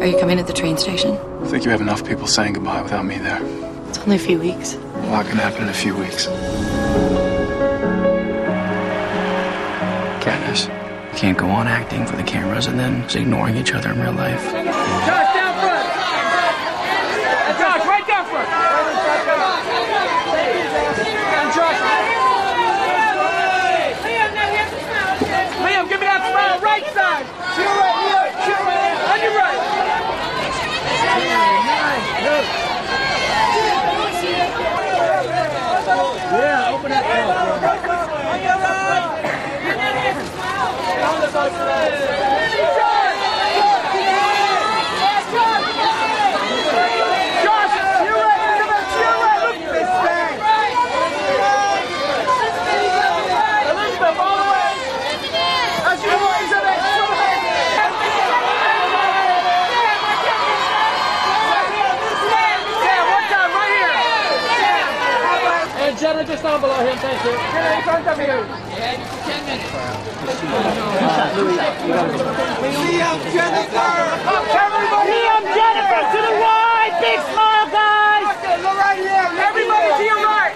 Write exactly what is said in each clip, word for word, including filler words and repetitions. Are you coming at the train station? I think you have enough people saying goodbye without me there. It's only a few weeks. A lot can happen in a few weeks. Katniss, you can't go on acting for the cameras and then just ignoring each other in real life. Josh, down front! Josh, right down front! And Josh. Liam, give me that smile, right side! Chill right here, chill right here, on your right! Yeah, open that door. Just down below him, thank you. Get in front of you. Yeah, you ten minutes. Liam Jennifer! Everybody, Liam Jennifer to the wide! Big smile, guys! Okay, look right here. Everybody to your right!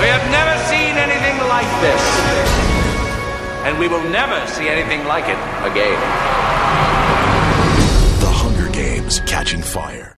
We have never seen anything like this. And we will never see anything like it again. The Hunger Games: Catching Fire.